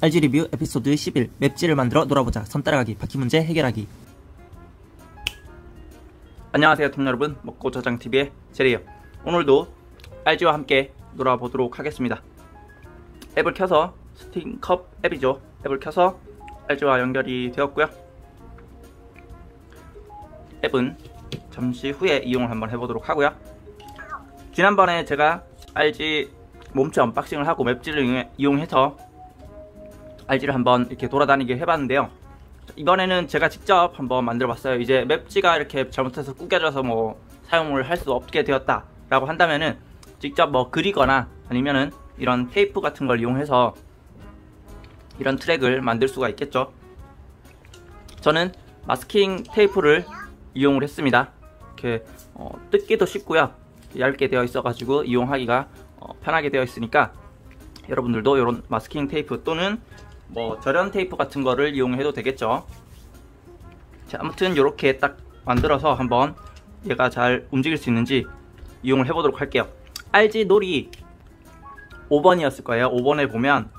RG 리뷰 에피소드 11 맵지를 만들어 놀아보자. 섬 따라가기, 바퀴 문제 해결하기. 안녕하세요 톱 여러분, 먹고저장TV의 제리예요. 오늘도 RG와 함께 놀아보도록 하겠습니다. 앱을 켜서 스팀 컵 앱이죠. 앱을 켜서 RG와 연결이 되었고요. 앱은 잠시 후에 이용을 한번 해보도록 하고요. 지난번에 제가 RG 몸체 언박싱을 하고 맵지를 이용해서 RG를 한번 이렇게 돌아다니게 해봤는데요. 이번에는 제가 직접 한번 만들어봤어요. 이제 맵지가 이렇게 잘못해서 구겨져서 뭐 사용을 할 수 없게 되었다 라고 한다면은 직접 뭐 그리거나 아니면은 이런 테이프 같은 걸 이용해서 이런 트랙을 만들 수가 있겠죠. 저는 마스킹 테이프를 이용을 했습니다. 이렇게 뜯기도 쉽고요, 얇게 되어 있어 가지고 이용하기가 편하게 되어 있으니까 여러분들도 이런 마스킹 테이프 또는 뭐 절연 테이프 같은 거를 이용해도 되겠죠. 자, 아무튼 이렇게 딱 만들어서 한번 얘가 잘 움직일 수 있는지 이용을 해보도록 할게요. RG 놀이 5번이었을 거예요. 5번에 보면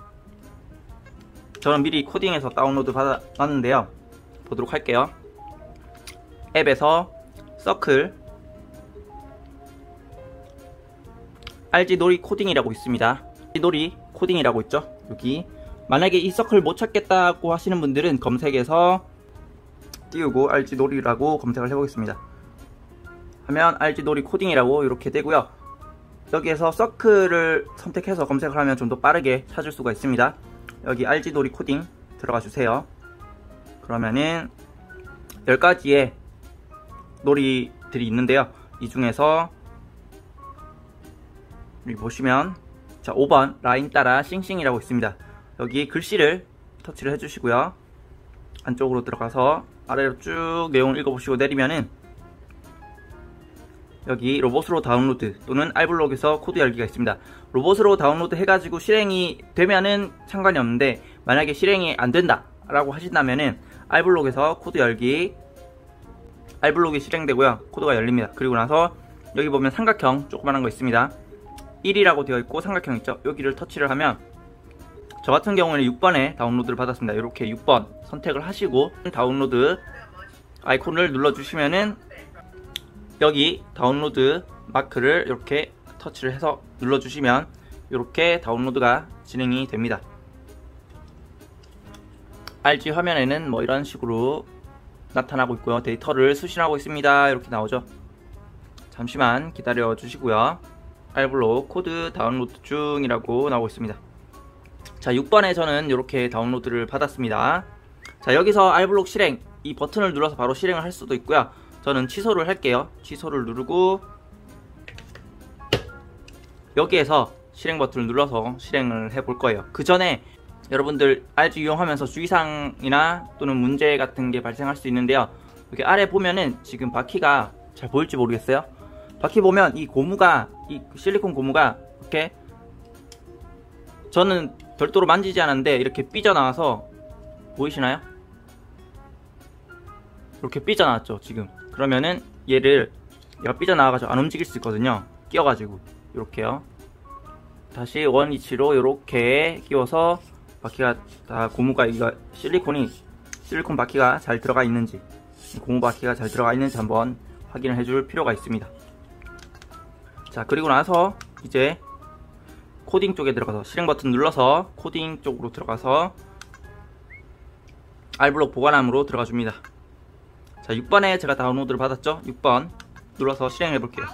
저는 미리 코딩해서 다운로드 받았는데요. 보도록 할게요. 앱에서 서클 RG 놀이 코딩이라고 있습니다. RG 놀이 코딩이라고 있죠. 여기 만약에 이 서클 못 찾겠다고 하시는 분들은 검색에서 띄우고 RG 놀이라고 검색을 해보겠습니다. 하면 RG 놀이 코딩이라고 이렇게 되고요. 여기에서 서클을 선택해서 검색을 하면 좀 더 빠르게 찾을 수가 있습니다. 여기 RG 놀이 코딩 들어가 주세요. 그러면은 10가지의 놀이들이 있는데요. 이 중에서 여기 보시면 자 5번 라인 따라 싱싱이라고 있습니다. 여기 글씨를 터치를 해주시고요. 안쪽으로 들어가서 아래로 쭉 내용을 읽어보시고 내리면은 여기 로봇으로 다운로드 또는 R블록에서 코드 열기가 있습니다. 로봇으로 다운로드 해가지고 실행이 되면은 상관이 없는데 만약에 실행이 안 된다 라고 하신다면은 R블록에서 코드 열기, R블록이 실행되고요. 코드가 열립니다. 그리고 나서 여기 보면 삼각형 조그만한 거 있습니다. 1이라고 되어 있고 삼각형 있죠. 여기를 터치를 하면 저 같은 경우에는 6번에 다운로드를 받았습니다. 이렇게 6번 선택을 하시고 다운로드 아이콘을 눌러주시면은 여기 다운로드 마크를 이렇게 터치를 해서 눌러주시면 이렇게 다운로드가 진행이 됩니다. RG 화면에는 뭐 이런 식으로 나타나고 있고요. 데이터를 수신하고 있습니다. 이렇게 나오죠. 잠시만 기다려 주시고요. R블록 코드 다운로드 중이라고 나오고 있습니다. 자, 6번에 저는 이렇게 다운로드를 받았습니다. 자, 여기서 R블록 실행 이 버튼을 눌러서 바로 실행을 할 수도 있고요. 저는 취소를 할게요. 취소를 누르고 여기에서 실행 버튼을 눌러서 실행을 해 볼 거예요. 그 전에 여러분들 RG 이용하면서 주의사항이나 또는 문제 같은 게 발생할 수 있는데요. 여기 아래 보면은 지금 바퀴가 잘 보일지 모르겠어요. 바퀴 보면 이 고무가, 이 실리콘 고무가 이렇게 저는 별도로 만지지 않았는데 이렇게 삐져나와서 보이시나요? 이렇게 삐져나왔죠 지금. 그러면은 얘가 삐져나와가지고 안 움직일 수 있거든요. 끼워가지고 이렇게요. 다시 원위치로 이렇게 끼워서 바퀴가 다 고무가, 이거 실리콘 바퀴가 잘 들어가 있는지, 고무 바퀴가 잘 들어가 있는지 한번 확인을 해줄 필요가 있습니다. 자, 그리고 나서 이제 코딩 쪽에 들어가서 실행 버튼 눌러서 코딩 쪽으로 들어가서 R블록 보관함으로 들어가 줍니다. 자, 6번에 제가 다운로드를 받았죠. 6번 눌러서 실행해 볼게요.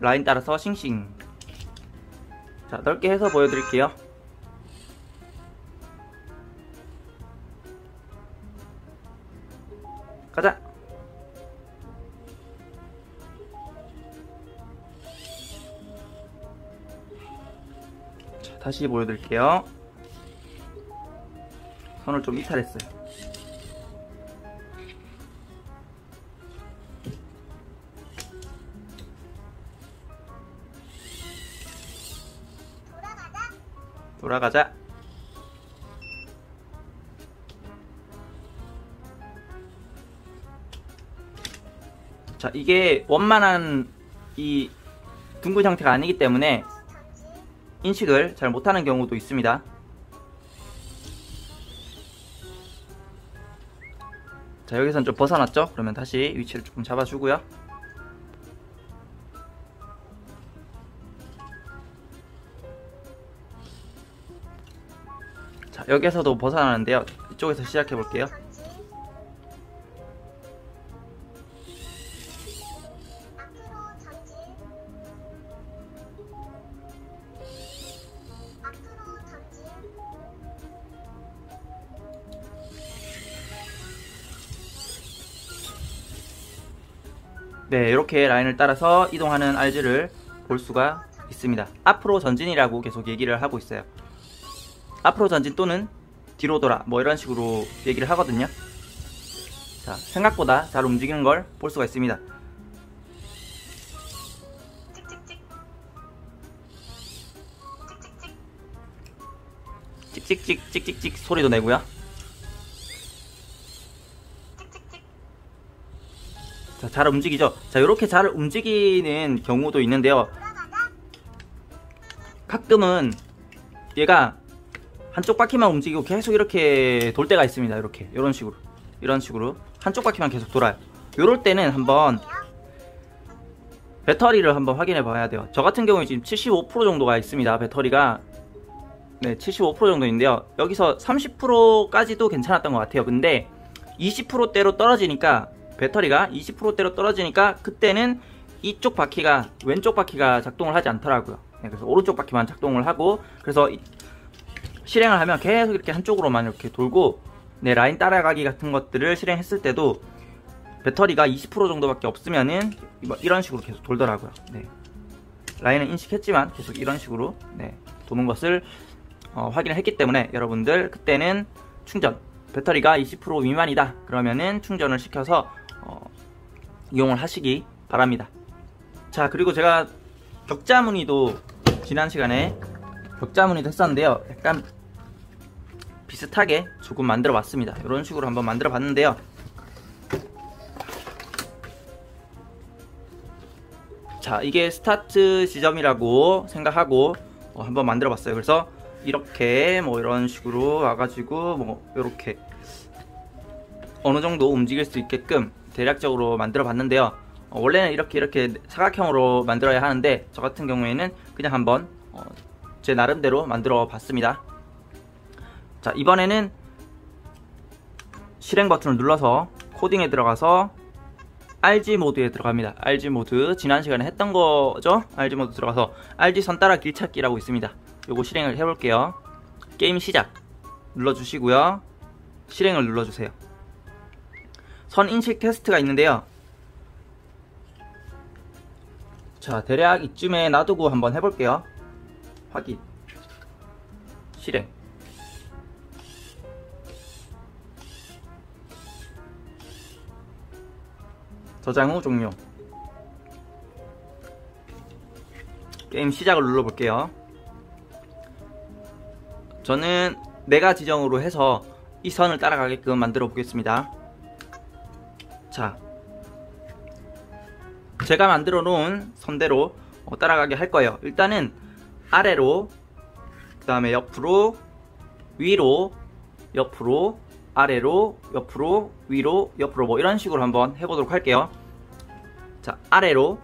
라인 따라서 싱싱. 자, 넓게 해서 보여드릴게요. 가자. 다시 보여드릴게요. 선을 좀 이탈했어요. 돌아가. 돌아가자. 자, 이게 원만한 이 둥근 상태가 아니기 때문에 인식을 잘 못하는 경우도 있습니다. 자, 여기선 좀 벗어났죠? 그러면 다시 위치를 조금 잡아주고요. 자, 여기에서도 벗어나는데요. 이쪽에서 시작해 볼게요. 네, 이렇게 라인을 따라서 이동하는 RG를 볼 수가 있습니다. 앞으로 전진이라고 계속 얘기를 하고 있어요. 앞으로 전진 또는 뒤로 돌아, 뭐 이런 식으로 얘기를 하거든요. 자, 생각보다 잘 움직이는 걸 볼 수가 있습니다. 찍찍찍 찍찍찍 소리도 내고요. 자, 잘 움직이죠? 자, 이렇게 잘 움직이는 경우도 있는데요. 가끔은 얘가 한쪽 바퀴만 움직이고 계속 이렇게 돌 때가 있습니다. 이렇게 이런 식으로 한쪽 바퀴만 계속 돌아요. 요럴 때는 한번 배터리를 한번 확인해 봐야 돼요. 저 같은 경우에 지금 75% 정도가 있습니다. 배터리가 네, 75% 정도인데요. 여기서 30%까지도 괜찮았던 것 같아요. 근데 20%대로 떨어지니까 배터리가 20%대로 떨어지니까 그때는 이쪽 바퀴가 왼쪽 바퀴가 작동을 하지 않더라고요. 네, 그래서 오른쪽 바퀴만 작동을 하고 그래서 실행을 하면 계속 이렇게 한쪽으로만 이렇게 돌고 네, 라인 따라가기 같은 것들을 실행했을 때도 배터리가 20% 정도밖에 없으면은 이런 식으로 계속 돌더라고요. 네, 라인은 인식했지만 계속 이런 식으로 네, 도는 것을 확인을 했기 때문에 여러분들 그때는 충전 배터리가 20% 미만이다 그러면은 충전을 시켜서 이용을 하시기 바랍니다. 자, 그리고 제가 격자 무늬도 지난 시간에 격자 무늬도 했었는데요. 약간 비슷하게 조금 만들어 봤습니다. 이런 식으로 한번 만들어 봤는데요. 자, 이게 스타트 지점이라고 생각하고 한번 만들어 봤어요. 그래서 이렇게 뭐 이런 식으로 와가지고 뭐 이렇게 어느 정도 움직일 수 있게끔 대략적으로 만들어 봤는데요. 원래는 이렇게 사각형으로 만들어야 하는데 저 같은 경우에는 그냥 한번 제 나름대로 만들어 봤습니다. 자, 이번에는 실행 버튼을 눌러서 코딩에 들어가서 RG 모드에 들어갑니다. RG 모드 지난 시간에 했던 거죠. RG 모드 들어가서 RG 선 따라 길 찾기라고 있습니다. 요거 실행을 해볼게요. 게임 시작 눌러주시고요. 실행을 눌러주세요. 선 인식 테스트가 있는데요. 자, 대략 이쯤에 놔두고 한번 해볼게요. 확인 실행. 저장 후 종료. 게임 시작을 눌러볼게요. 저는 내가 지정으로 해서 이 선을 따라가게끔 만들어 보겠습니다. 자, 제가 만들어 놓은 선대로 따라가게 할 거예요. 일단은 아래로, 그 다음에 옆으로, 위로, 옆으로, 아래로, 옆으로, 위로, 옆으로 뭐 이런 식으로 한번 해보도록 할게요. 자, 아래로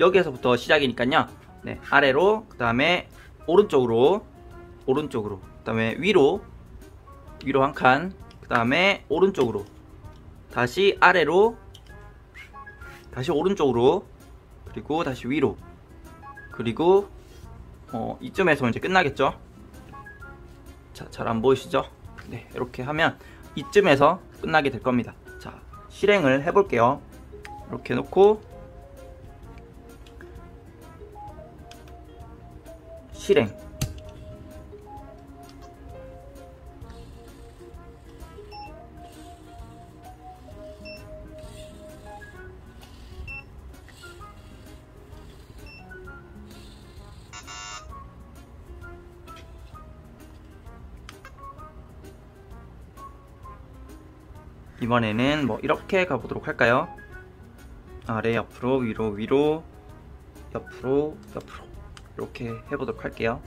여기에서부터 시작이니까요. 네, 아래로, 그 다음에 오른쪽으로, 그 다음에 위로 한 칸, 그 다음에 오른쪽으로, 다시 아래로, 다시 오른쪽으로, 그리고 다시 위로, 그리고 이쯤에서 이제 끝나겠죠. 자, 잘 안 보이시죠? 네, 이렇게 하면 이쯤에서 끝나게 될 겁니다. 자, 실행을 해볼게요. 이렇게 놓고 실행. 이번에는 뭐 이렇게 가보도록 할까요? 아래 옆으로 위로 위로 옆으로 옆으로 이렇게 해보도록 할게요.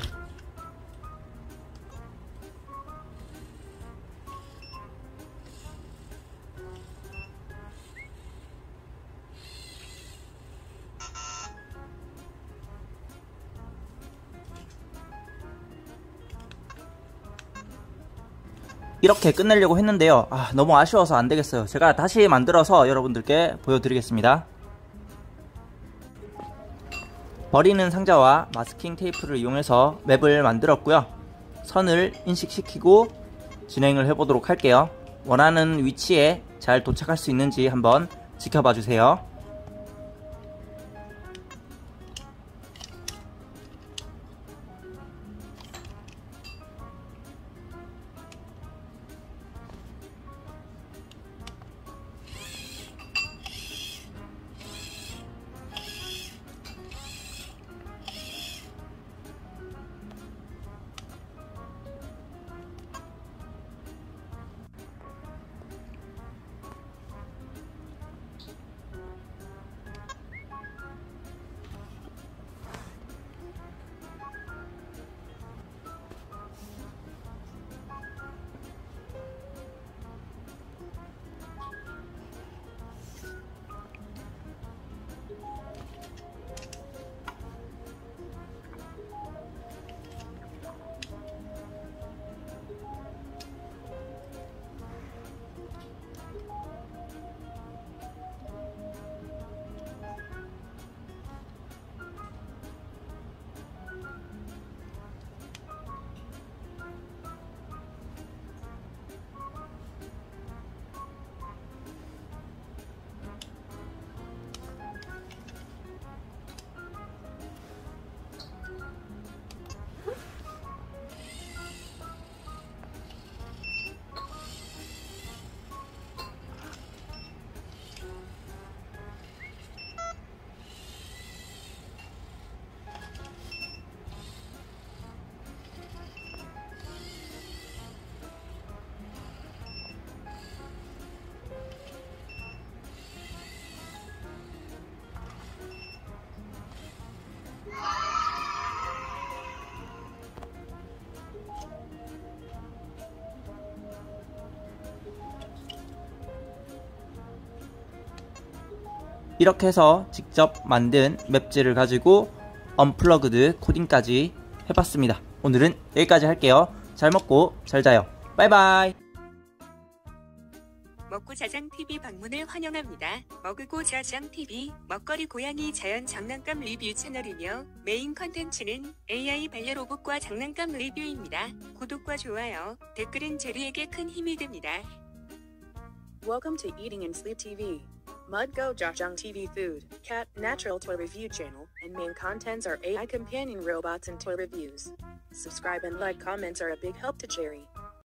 이렇게 끝내려고 했는데요, 너무 아쉬워서 안되겠어요. 제가 다시 만들어서 여러분들께 보여드리겠습니다. 버리는 상자와 마스킹 테이프를 이용해서 맵을 만들었고요, 선을 인식시키고 진행을 해보도록 할게요. 원하는 위치에 잘 도착할 수 있는지 한번 지켜봐주세요. 이렇게 해서 직접 만든 맵지를 가지고 언플러그드 코딩까지 해봤습니다. 오늘은 여기까지 할게요. 잘 먹고 잘 자요. 바이바이. 먹고저장TV 방문을 환영합니다. 먹고저장TV 먹거리 고양이 자연 장난감 리뷰 채널이며 메인 컨텐츠는 AI 반려로봇과 장난감 리뷰입니다. 구독과 좋아요, 댓글은 제리에게 큰 힘이 됩니다. Welcome to Eating and Sleep TV. Jajang TV food, cat, natural toy review channel, and main contents are AI companion robots and toy reviews. Subscribe and like comments are a big help to Jerry.